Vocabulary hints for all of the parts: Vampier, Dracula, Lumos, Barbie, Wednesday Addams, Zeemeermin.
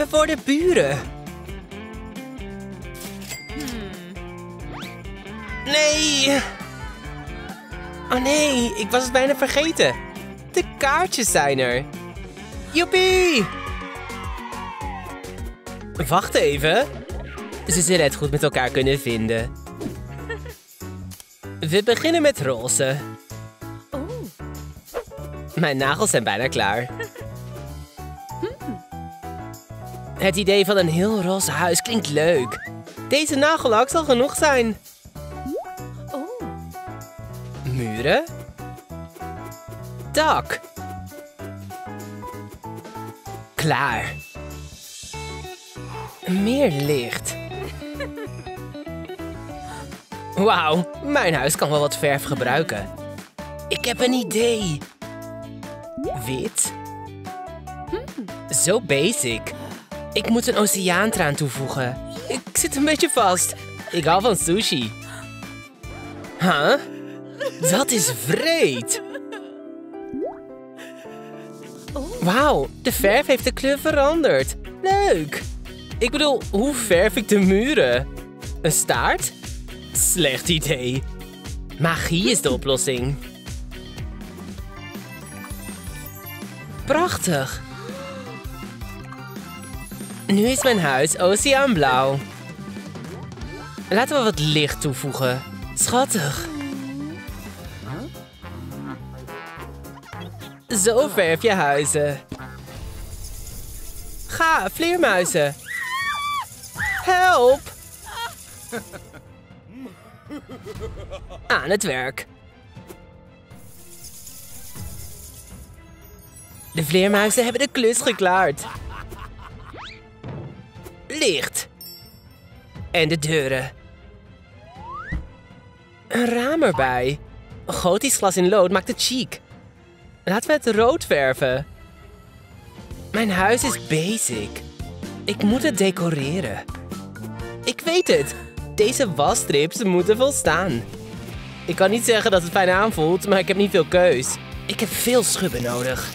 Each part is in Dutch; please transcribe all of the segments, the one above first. we worden buren. Nee! Oh nee, ik was het bijna vergeten. De kaartjes zijn er. Joepie! Wacht even. Ze zullen het goed met elkaar kunnen vinden. We beginnen met roze. Mijn nagels zijn bijna klaar. Het idee van een heel roze huis klinkt leuk. Deze nagellak zal genoeg zijn. Muren. Dak. Klaar. Meer licht. Wauw, mijn huis kan wel wat verf gebruiken. Ik heb een idee. Wit. Zo basic. Ik moet een oceaantraan toevoegen. Ik zit een beetje vast. Ik hou van sushi. Huh? Dat is vreed. Wauw, de verf heeft de kleur veranderd. Leuk. Ik bedoel, hoe verf ik de muren? Een staart? Slecht idee. Magie is de oplossing. Prachtig. Nu is mijn huis oceaanblauw. Laten we wat licht toevoegen. Schattig. Zo verf je huizen. Ga, vleermuizen. Help! Aan het werk. De vleermuizen hebben de klus geklaard. Licht. En de deuren. Een raam erbij. Gotisch glas in lood maakt het chic. Laten we het rood verven. Mijn huis is basic. Ik moet het decoreren. Ik weet het. Deze wasstrips moeten volstaan. Ik kan niet zeggen dat het fijn aanvoelt, maar ik heb niet veel keus. Ik heb veel schubben nodig.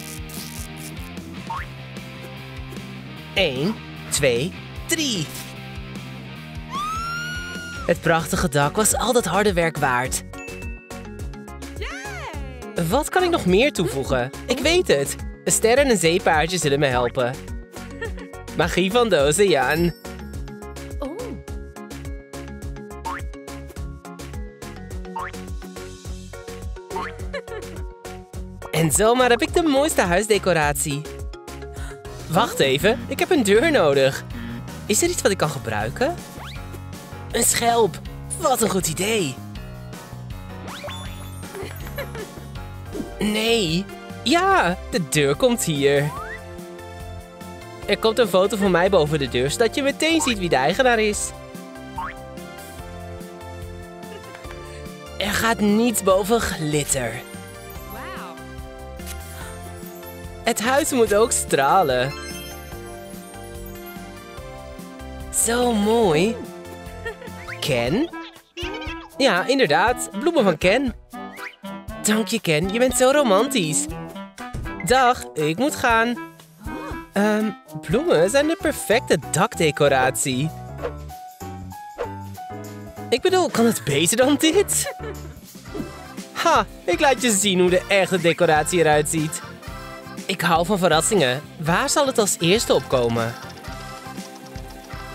1, 2, 3. Het prachtige dak was al dat harde werk waard. Wat kan ik nog meer toevoegen? Ik weet het. Een ster en een zeepaardje zullen me helpen. Magie van de oceaan. En zomaar heb ik de mooiste huisdecoratie. Wacht even, ik heb een deur nodig. Is er iets wat ik kan gebruiken? Een schelp. Wat een goed idee. Nee. Ja, de deur komt hier. Er komt een foto van mij boven de deur, zodat je meteen ziet wie de eigenaar is. Er gaat niets boven glitter. Het huis moet ook stralen. Zo mooi. Ken? Ja, inderdaad. Bloemen van Ken. Dank je, Ken. Je bent zo romantisch. Dag, ik moet gaan. Bloemen zijn de perfecte dakdecoratie. Ik bedoel, kan het beter dan dit? Ha, ik laat je zien hoe de echte decoratie eruit ziet. Ik hou van verrassingen. Waar zal het als eerste opkomen?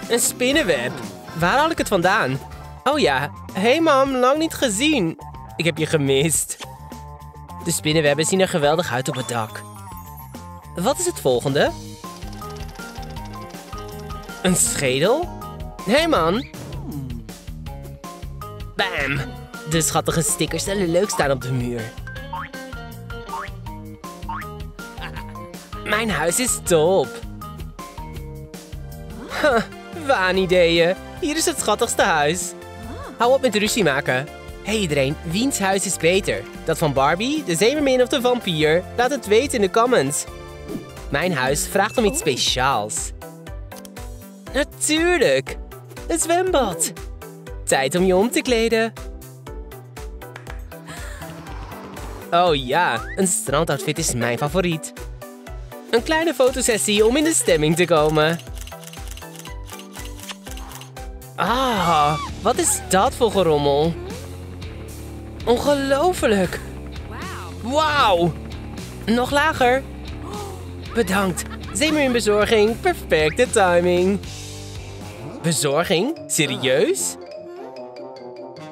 Een spinnenweb. Waar haal ik het vandaan? Oh ja. Hey mam, lang niet gezien. Ik heb je gemist. De spinnenwebben zien er geweldig uit op het dak. Wat is het volgende? Een schedel? Hey man. Bam. De schattige stickers zullen leuk staan op de muur. Mijn huis is top. Huh, waanideeën. Hier is het schattigste huis. Hou op met ruzie maken. Hey iedereen, wiens huis is beter? Dat van Barbie, de Zeemeermin of de Vampier? Laat het weten in de comments. Mijn huis vraagt om iets speciaals. Natuurlijk. Een zwembad. Tijd om je om te kleden. Oh ja, een strandoutfit is mijn favoriet. Een kleine fotosessie om in de stemming te komen. Ah, wat is dat voor gerommel? Ongelooflijk. Wauw. Nog lager. Bedankt. Zeemeerminbezorging. Perfecte timing. Bezorging? Serieus?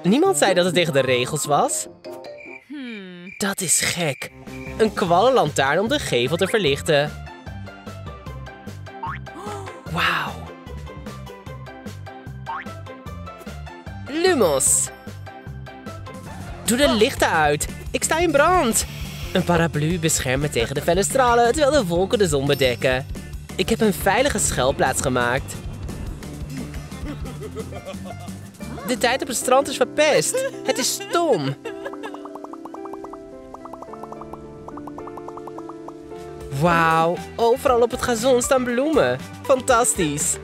Niemand zei dat het tegen de regels was. Dat is gek. Een kwallenlantaarn om de gevel te verlichten. Wauw. Lumos. Doe de lichten uit. Ik sta in brand. Een paraplu beschermt me tegen de felle stralen terwijl de wolken de zon bedekken. Ik heb een veilige schuilplaats gemaakt. De tijd op het strand is verpest. Het is stom. Wauw, overal op het gazon staan bloemen. Fantastisch.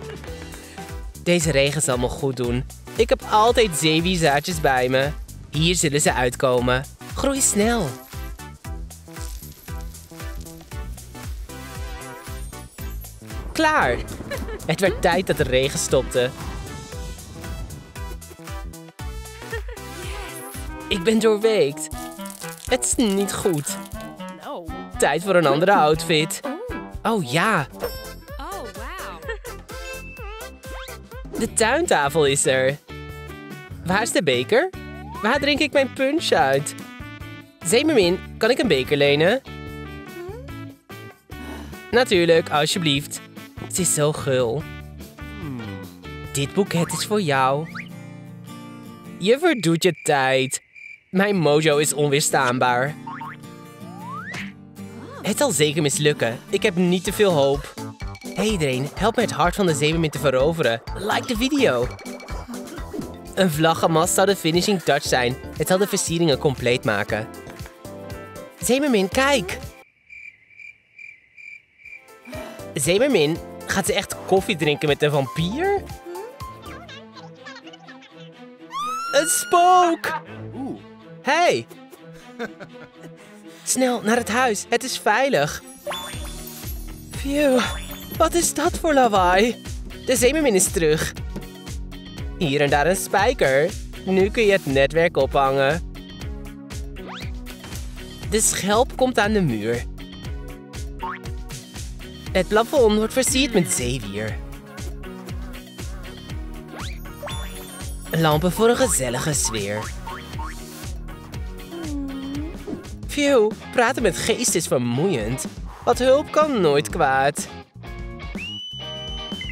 Deze regen zal me goed doen. Ik heb altijd zeewiezaadjes bij me. Hier zullen ze uitkomen. Groei snel. Klaar. Het werd tijd dat de regen stopte. Ik ben doorweekt. Het is niet goed. Tijd voor een andere outfit. Oh ja. De tuintafel is er. Waar is de beker? Waar drink ik mijn punch uit? Zeemeermin, kan ik een beker lenen? Natuurlijk, alsjeblieft. Het is zo gul. Dit boeket is voor jou. Je verdoet je tijd. Mijn mojo is onweerstaanbaar. Het zal zeker mislukken. Ik heb niet te veel hoop. Hey iedereen, help me het hart van de zeemeermin te veroveren. Like de video. Een vlaggenmast zou de finishing touch zijn. Het zal de versieringen compleet maken. Zeemeermin, kijk! Zeemeermin, gaat ze echt koffie drinken met een vampier? Een spook! Hey! Snel, naar het huis. Het is veilig. Phew, wat is dat voor lawaai? De zeemeermin is terug. Hier en daar een spijker. Nu kun je het netwerk ophangen. De schelp komt aan de muur. Het plafond wordt versierd met zeewier. Lampen voor een gezellige sfeer. Phew, praten met geest is vermoeiend. Wat hulp kan nooit kwaad.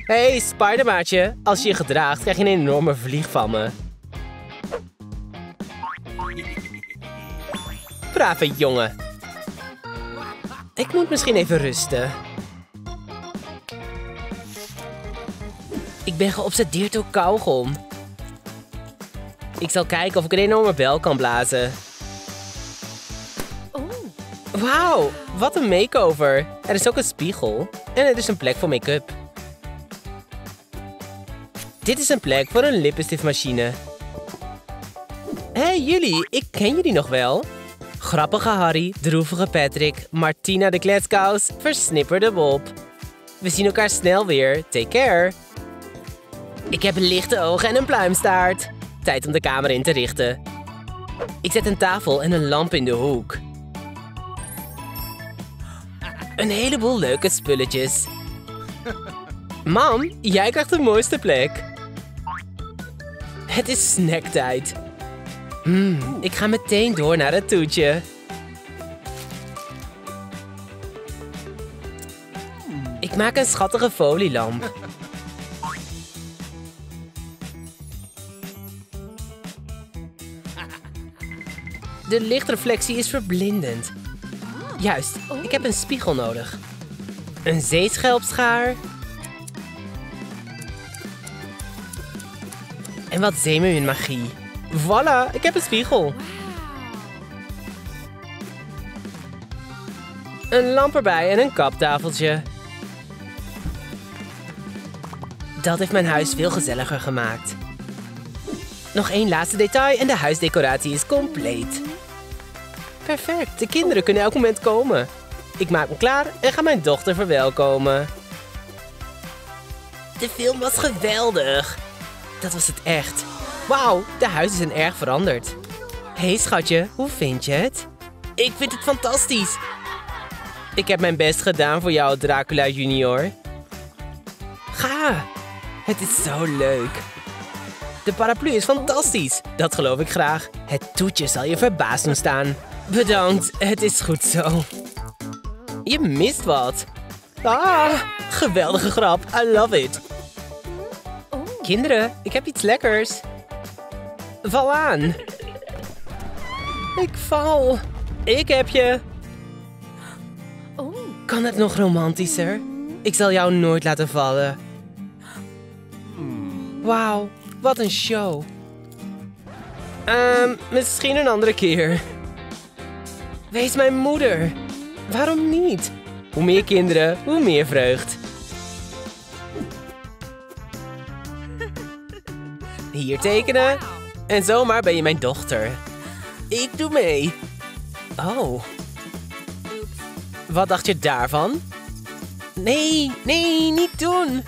Hey, spidermaatje. Als je je gedraagt, krijg je een enorme vlieg van me. Brave jongen. Ik moet misschien even rusten. Ik ben geobsedeerd door kauwgom. Ik zal kijken of ik een enorme bel kan blazen. Wauw, wat een makeover. Er is ook een spiegel. En er is een plek voor make-up. Dit is een plek voor een lippenstiftmachine. Hé hey, jullie, ik ken jullie nog wel. Grappige Harry, droevige Patrick, Martina de kletskous, versnipperde Bob. We zien elkaar snel weer, take care. Ik heb lichte ogen en een pluimstaart. Tijd om de kamer in te richten. Ik zet een tafel en een lamp in de hoek. Een heleboel leuke spulletjes. Mam, jij krijgt de mooiste plek. Het is snacktijd. Ik ga meteen door naar het toetje. Ik maak een schattige folielamp. De lichtreflectie is verblindend. Juist, ik heb een spiegel nodig. Een zeeschelpschaar. En wat zeemeerminmagie. Voilà, ik heb een spiegel. Een lamp erbij en een kaptafeltje. Dat heeft mijn huis veel gezelliger gemaakt. Nog één laatste detail en de huisdecoratie is compleet. Perfect, de kinderen kunnen elk moment komen. Ik maak me klaar en ga mijn dochter verwelkomen. De film was geweldig. dat was het echt. Wauw, de huizen zijn erg veranderd. Hé, schatje, hoe vind je het? Ik vind het fantastisch. Ik heb mijn best gedaan voor jou, Dracula Junior. Ga, het is zo leuk. De paraplu is fantastisch, dat geloof ik graag. Het toetje zal je verbaasd doen staan. Bedankt, het is goed zo. Je mist wat. Ah, geweldige grap, I love it. Kinderen, ik heb iets lekkers. Val aan. Ik val. Ik heb je. Kan het nog romantischer? Ik zal jou nooit laten vallen. Wauw, wat een show. Misschien een andere keer. Wees mijn moeder. Waarom niet? Hoe meer kinderen, hoe meer vreugd. Hier tekenen. En zomaar ben je mijn dochter. Ik doe mee. Oh. Wat dacht je daarvan? Nee, nee, niet doen.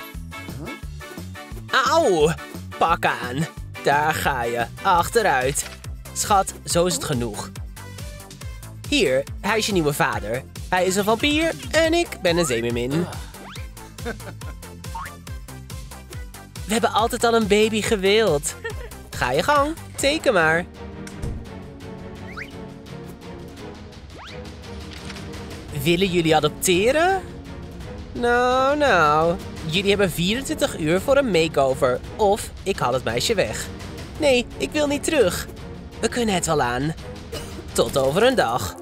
Auw. Pak aan. Daar ga je. Achteruit. Schat, zo is het genoeg. Hier, hij is je nieuwe vader. Hij is een vampier en ik ben een zeemeermin. We hebben altijd al een baby gewild. Ga je gang, teken maar. Willen jullie adopteren? Nou, nou. Jullie hebben 24 uur voor een makeover. Of ik haal het meisje weg. Nee, ik wil niet terug. We kunnen het wel aan. Tot over een dag.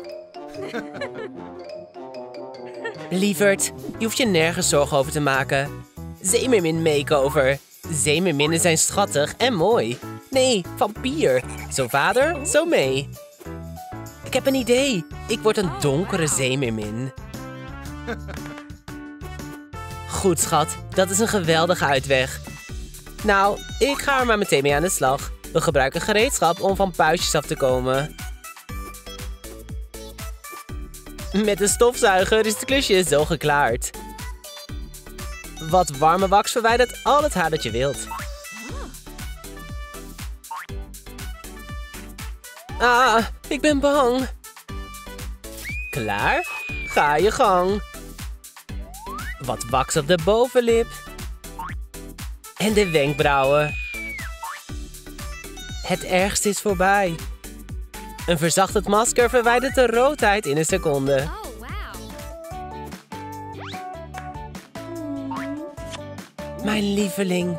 Lieverd, je hoeft je nergens zorgen over te maken. Zeemeermin makeover. Zeemeerminnen zijn schattig en mooi. Nee, vampier. Zo vader, zo mee. Ik heb een idee. Ik word een donkere zeemeermin. Goed, schat. Dat is een geweldige uitweg. Nou, ik ga er maar meteen mee aan de slag. We gebruiken gereedschap om van puistjes af te komen. Met een stofzuiger is het klusje zo geklaard. Wat warme wax verwijdert al het haar dat je wilt. Ah, ik ben bang. Klaar? Ga je gang. Wat wax op de bovenlip. En de wenkbrauwen. Het ergste is voorbij. Een verzachtend masker verwijdert de roodheid in een seconde. Oh, wow. Mijn lieveling.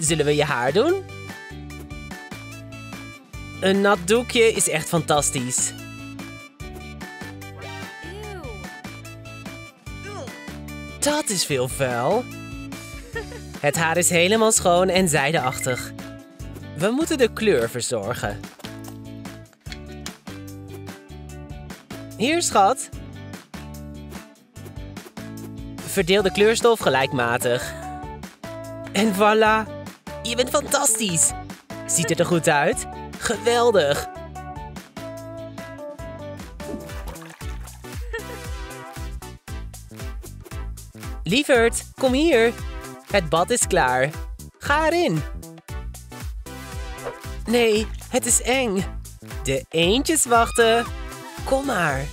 Zullen we je haar doen? Een nat doekje is echt fantastisch. Dat is veel vuil. Het haar is helemaal schoon en zijdeachtig. We moeten de kleur verzorgen. Hier, schat. Verdeel de kleurstof gelijkmatig. En voilà. Je bent fantastisch. Ziet het er goed uit? Geweldig. Lieverd, kom hier. Het bad is klaar. Ga erin. Nee, het is eng. De eendjes wachten. Kom maar.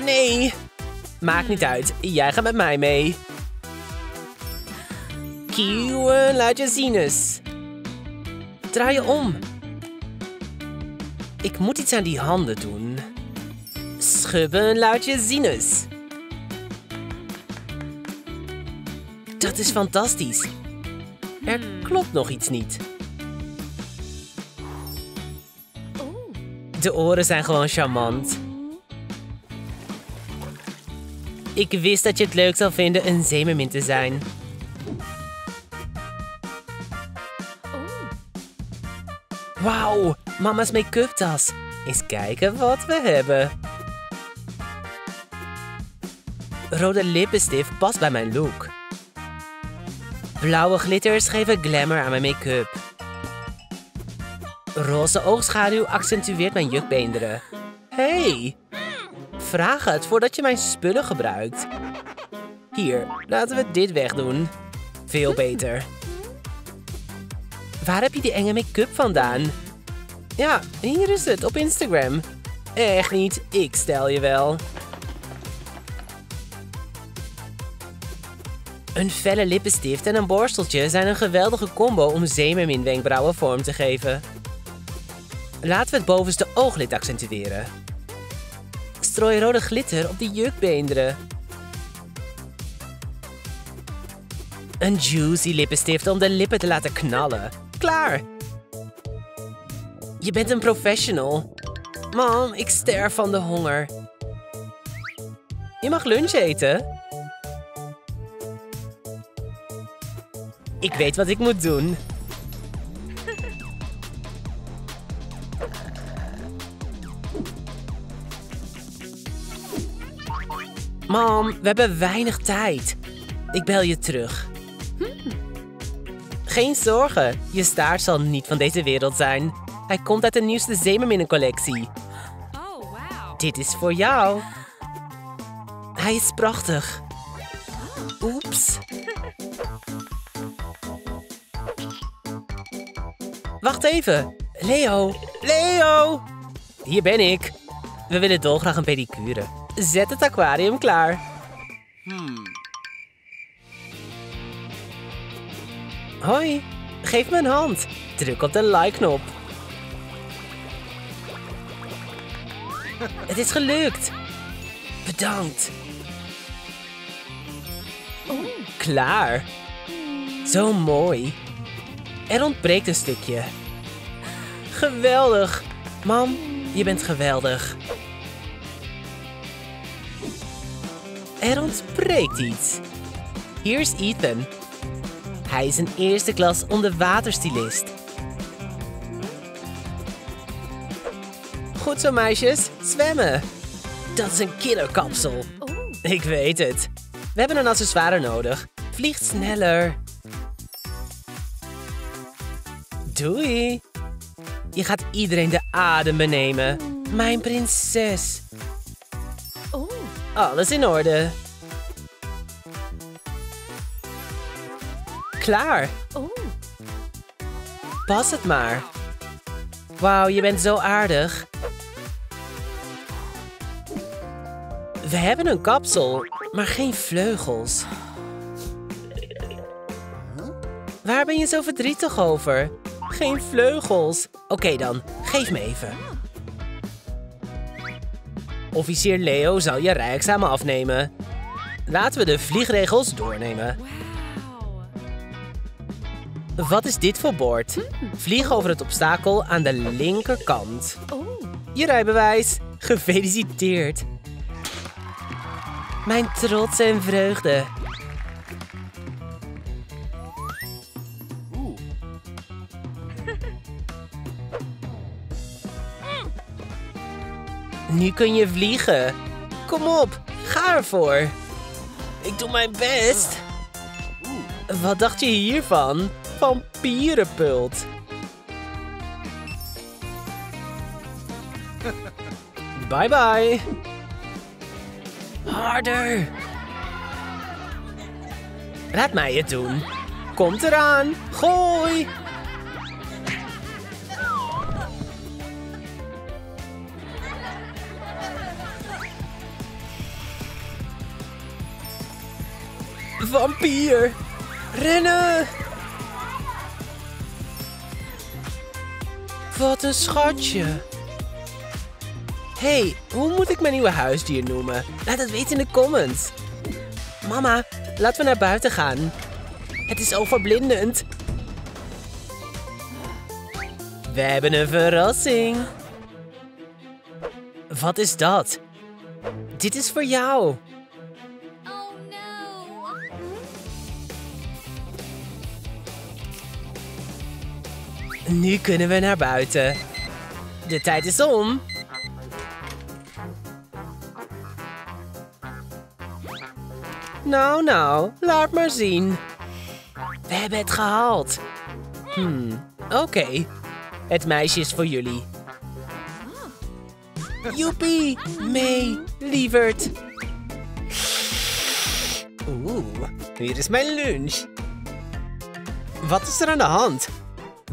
Nee. Maakt niet uit. Jij gaat met mij mee. Kieuwen, laat je sinus. Draai je om. Ik moet iets aan die handen doen. Schubben, laat je sinus. Dat is fantastisch. Er klopt nog iets niet. De oren zijn gewoon charmant. Ik wist dat je het leuk zou vinden een zeemeermin te zijn. Wauw, mama's make-up tas. Eens kijken wat we hebben. Rode lippenstift past bij mijn look. Blauwe glitters geven glamour aan mijn make-up. Roze oogschaduw accentueert mijn jukbeenderen. Hey! Vraag het voordat je mijn spullen gebruikt. Hier, laten we dit wegdoen. Veel beter. Waar heb je die enge make-up vandaan? Ja, hier is het, op Instagram. Echt niet, ik stel je wel. Een felle lippenstift en een borsteltje zijn een geweldige combo om Zeemeermin wenkbrauwen vorm te geven. Laten we het bovenste ooglid accentueren. Strooi rode glitter op de jukbeenderen. Een juicy lippenstift om de lippen te laten knallen. Klaar! Je bent een professional. Man, ik sterf van de honger. Je mag lunch eten. Ik weet wat ik moet doen. Mam, we hebben weinig tijd. Ik bel je terug. Geen zorgen, je staart zal niet van deze wereld zijn. Hij komt uit de nieuwste zeemerminnencollectie. Oh, wow. Dit is voor jou. Hij is prachtig. Oeps. Wacht even. Leo. Leo. Hier ben ik. We willen dolgraag een pedicure. Zet het aquarium klaar. Hoi. Geef me een hand. Druk op de like-knop. Het is gelukt. Bedankt. Klaar. Zo mooi. Er ontbreekt een stukje. Geweldig. Mam, je bent geweldig. Er ontbreekt iets. Hier is Ethan. Hij is een eerste klas onderwaterstylist. Goed zo, meisjes. Zwemmen. Dat is een killerkapsel. Ik weet het. We hebben een accessoire nodig. Vliegt sneller. Doei. Je gaat iedereen de adem benemen. Mijn prinses. Alles in orde. Klaar. Pas het maar. Wauw, je bent zo aardig. We hebben een kapsel, maar geen vleugels. Waar ben je zo verdrietig over? Geen vleugels. Oké dan, geef me even. Officier Leo zal je rijexamen afnemen. Laten we de vliegregels doornemen. Wat is dit voor bord? Vlieg over het obstakel aan de linkerkant. Je rijbewijs. Gefeliciteerd. Mijn trots en vreugde. Nu kun je vliegen. Kom op, ga ervoor. Ik doe mijn best. Wat dacht je hiervan? Vampierenpult. Bye bye. Harder. Laat mij het doen. Komt eraan. Gooi. Vampier! Rennen! Wat een schatje! Hey, hoe moet ik mijn nieuwe huisdier noemen? Laat het weten in de comments. Mama, laten we naar buiten gaan. Het is overblindend. We hebben een verrassing. Wat is dat? Dit is voor jou. Nu kunnen we naar buiten. De tijd is om. Nou, nou, laat maar zien. We hebben het gehaald. Oké. Het meisje is voor jullie. Joepie, mee, lieverd. Oeh, hier is mijn lunch. Wat is er aan de hand?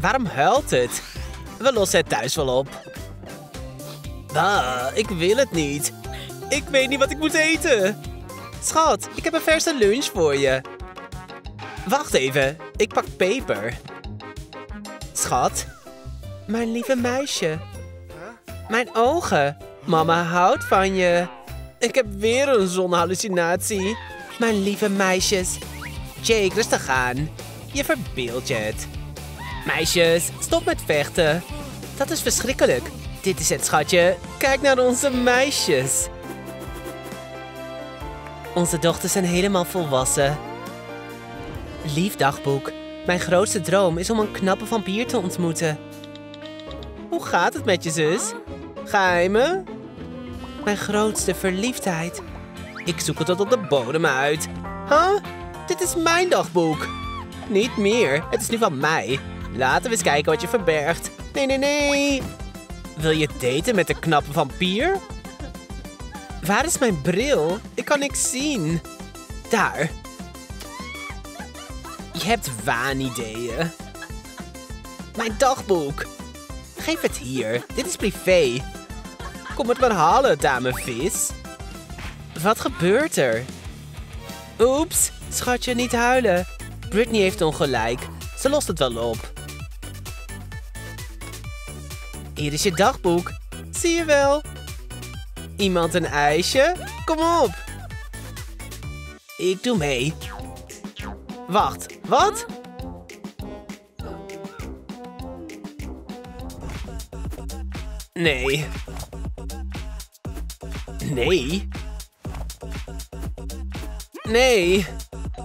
Waarom huilt het? We lossen het thuis wel op. Ah, ik wil het niet. Ik weet niet wat ik moet eten. Schat, ik heb een verse lunch voor je. Wacht even, ik pak peper. Schat, mijn lieve meisje. Mijn ogen. Mama houdt van je. Ik heb weer een zonhallucinatie. Mijn lieve meisjes. Jake, rustig aan. Je verbeeldt je het. Meisjes, stop met vechten. Dat is verschrikkelijk. Dit is het, schatje. Kijk naar onze meisjes. Onze dochters zijn helemaal volwassen. Lief dagboek. Mijn grootste droom is om een knappe vampier te ontmoeten. Hoe gaat het met je zus? Geheimen? Mijn grootste verliefdheid. Ik zoek het tot op de bodem uit. Huh? Dit is mijn dagboek. Niet meer. Het is nu van mij. Laten we eens kijken wat je verbergt. Nee, nee, nee. Wil je daten met de knappe vampier? Waar is mijn bril? Ik kan niks zien. Daar. Je hebt waanideeën. Mijn dagboek. Geef het hier. Dit is privé. Kom het maar halen, damevis. Wat gebeurt er? Oeps, schatje, niet huilen. Britney heeft ongelijk. Ze lost het wel op. Hier is je dagboek. Zie je wel? Iemand een ijsje? Kom op. Ik doe mee. Wacht, wat? Nee. Nee. Nee.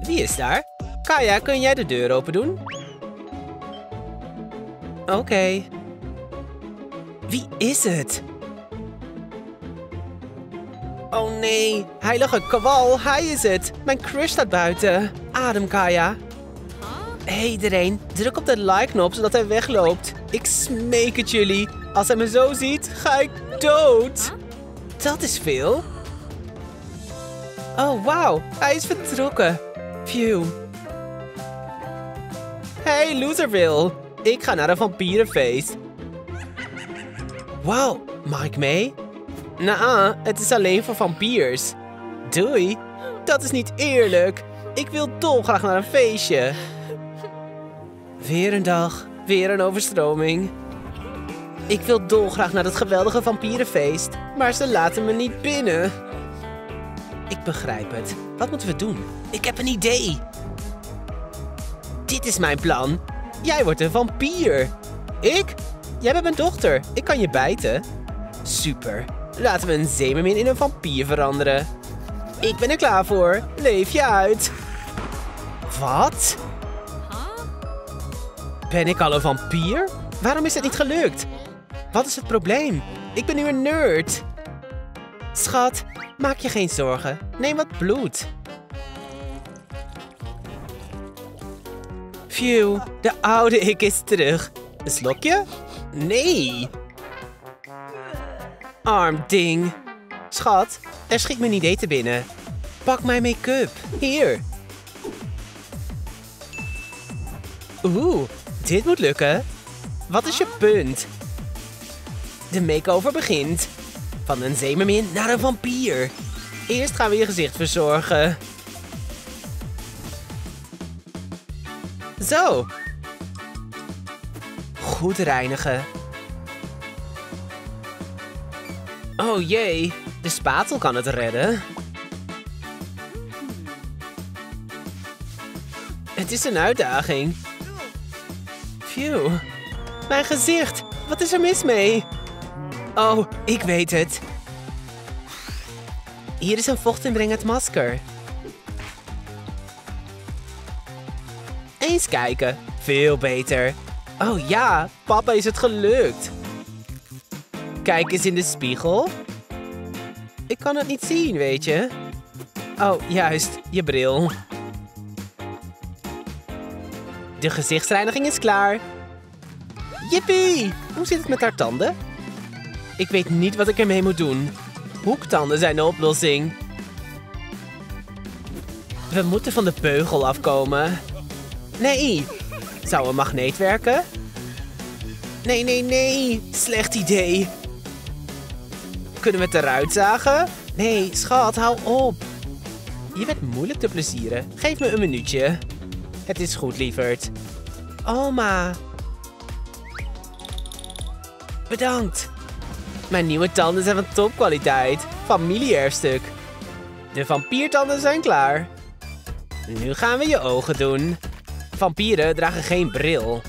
Wie is daar? Kaya, kun jij de deur open doen? Oké. Wie is het? Oh nee, heilige kwal, hij is het. Mijn crush staat buiten. Adem, Kaya. Hey iedereen, druk op de like-knop zodat hij wegloopt. Ik smeek het jullie. Als hij me zo ziet, ga ik dood. Dat is veel. Oh, wauw, hij is vertrokken. Phew. Hey, Loserville. Ik ga naar een vampierenfeest. Wauw, mag ik mee? Nou, het is alleen voor vampiers. Doei, dat is niet eerlijk. Ik wil dolgraag naar een feestje. Weer een dag, weer een overstroming. Ik wil dolgraag naar het geweldige vampierenfeest, maar ze laten me niet binnen. Ik begrijp het. Wat moeten we doen? Ik heb een idee. Dit is mijn plan. Jij wordt een vampier. Ik? Jij bent mijn dochter. Ik kan je bijten. Super. Laten we een zeemeermin in een vampier veranderen. Ik ben er klaar voor. Leef je uit. Wat? Ben ik al een vampier? Waarom is het niet gelukt? Wat is het probleem? Ik ben nu een nerd. Schat, maak je geen zorgen. Neem wat bloed. Phew, de oude ik is terug. Een slokje? Nee. Arm ding. Schat, er schiet me een idee te binnen. Pak mijn make-up. Hier. Oeh, dit moet lukken. Wat is je punt? De makeover begint. Van een zeemeermin naar een vampier. Eerst gaan we je gezicht verzorgen. Zo. Goed reinigen. Oh jee, de spatel kan het redden. Het is een uitdaging. Phew. Mijn gezicht, wat is er mis mee? Oh, ik weet het. Hier is een vochtinbrengend masker. Eens kijken, veel beter. Oh ja, papa is het gelukt. Kijk eens in de spiegel. Ik kan het niet zien, weet je. Oh, juist, je bril. De gezichtsreiniging is klaar. Jippie! Hoe zit het met haar tanden? Ik weet niet wat ik ermee moet doen. Hoektanden zijn de oplossing. We moeten van de beugel afkomen. Nee, Zou een magneet werken? Nee, nee, nee. Slecht idee. Kunnen we het eruit zagen? Nee, schat, hou op. Je bent moeilijk te plezieren. Geef me een minuutje. Het is goed, lieverd. Oma. Bedankt. Mijn nieuwe tanden zijn van topkwaliteit. Familie-erfstuk. De vampiertanden zijn klaar. Nu gaan we je ogen doen. Vampieren dragen geen bril.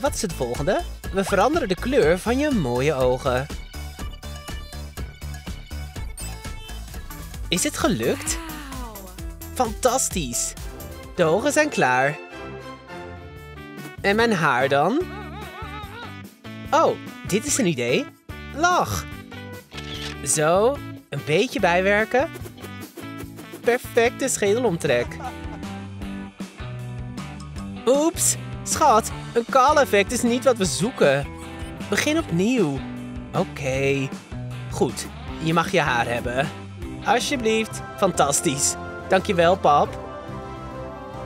Wat is het volgende? We veranderen de kleur van je mooie ogen. Is het gelukt? Fantastisch. De ogen zijn klaar. En mijn haar dan? Oh, dit is een idee. Lach. Zo, een beetje bijwerken. Perfecte schedelomtrek. Oeps, schat, een kaal-effect is niet wat we zoeken. Begin opnieuw. Oké. Goed, je mag je haar hebben. Alsjeblieft, fantastisch. Dankjewel, pap.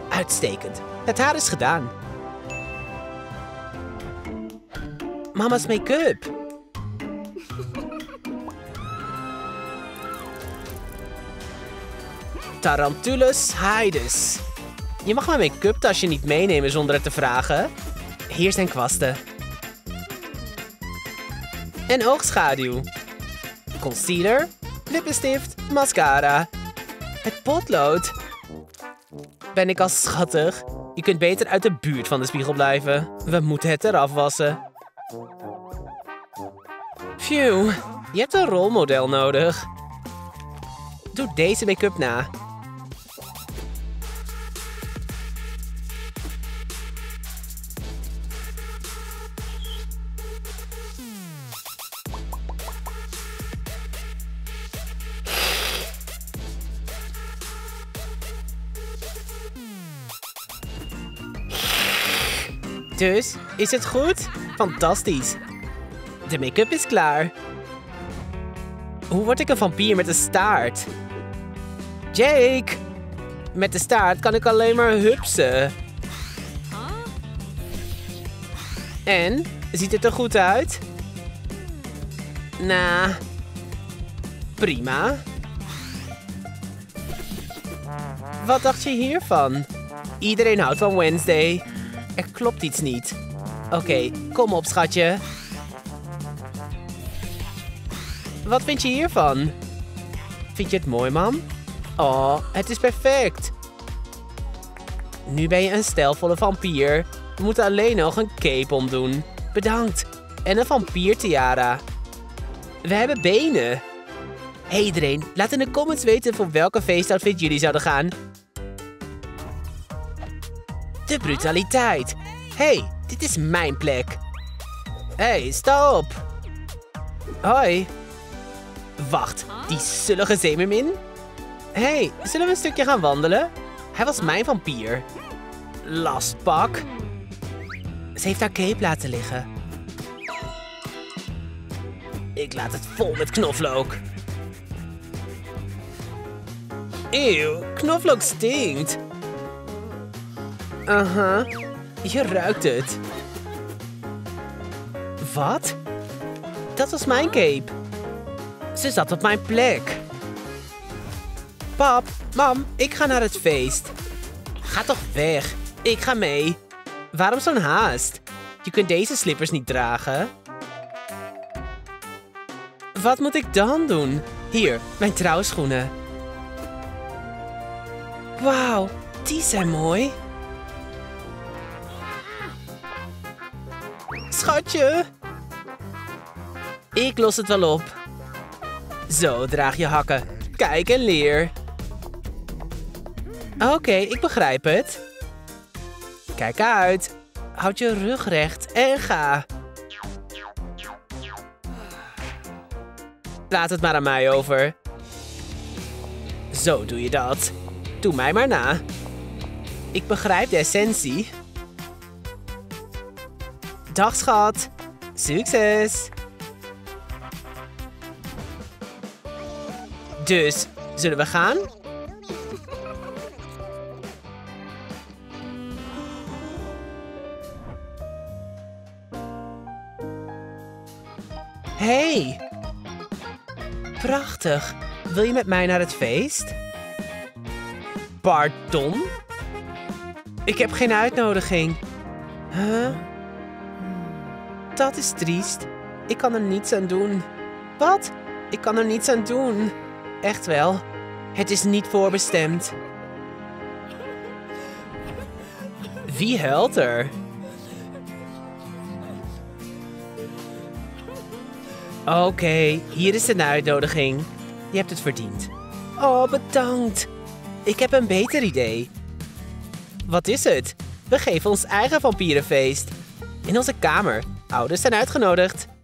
Uitstekend, het haar is gedaan. Mama's make-up. Tarantules haides. Je mag mijn make-up tasje niet meenemen zonder het te vragen. Hier zijn kwasten. En oogschaduw. Concealer, lippenstift, mascara. Het potlood. Ben ik al schattig? Je kunt beter uit de buurt van de spiegel blijven. We moeten het eraf wassen. Phew, je hebt een rolmodel nodig. Doe deze make-up na. Dus, is het goed? Fantastisch. De make-up is klaar. Hoe word ik een vampier met een staart? Jake! Met de staart kan ik alleen maar hupsen. En? Ziet het er goed uit? Nou, prima. Wat dacht je hiervan? Iedereen houdt van Wednesday. Er klopt iets niet. Oké, kom op, schatje. Wat vind je hiervan? Vind je het mooi, mam? Oh, het is perfect. Nu ben je een stijlvolle vampier. We moeten alleen nog een cape omdoen. Bedankt. En een vampiertiara. We hebben benen. Hey iedereen, laat in de comments weten voor welke feestoutfit jullie zouden gaan. De brutaliteit. Hey, dit is mijn plek. Hey, stop. Hoi. Wacht, die zullige zeemeermin? Hey, zullen we een stukje gaan wandelen? Hij was mijn vampier. Lastpak. Ze heeft haar cape laten liggen. Ik laat het vol met knoflook. Eeuw, knoflook stinkt. Aha, je ruikt het. Wat? Dat was mijn cape. Ze zat op mijn plek. Pap, mam, ik ga naar het feest. Ga toch weg. Ik ga mee. Waarom zo'n haast? Je kunt deze slippers niet dragen. Wat moet ik dan doen? Hier, mijn trouwschoenen. Wauw, die zijn mooi. Schatje. Ik los het wel op. Zo draag je hakken. Kijk en leer. Oké, ik begrijp het. Kijk uit. Houd je rug recht en ga. Laat het maar aan mij over. Zo doe je dat. Doe mij maar na. Ik begrijp de essentie. Dag schat. Succes. Dus, zullen we gaan? Hey! Prachtig. Wil je met mij naar het feest? Pardon? Ik heb geen uitnodiging. Huh? Dat is triest. Ik kan er niets aan doen. Wat? Ik kan er niets aan doen. Echt wel. Het is niet voorbestemd. Wie huilt er? Oké, hier is een uitnodiging. Je hebt het verdiend. Oh, bedankt. Ik heb een beter idee. Wat is het? We geven ons eigen vampierenfeest. In onze kamer. Ouders zijn uitgenodigd.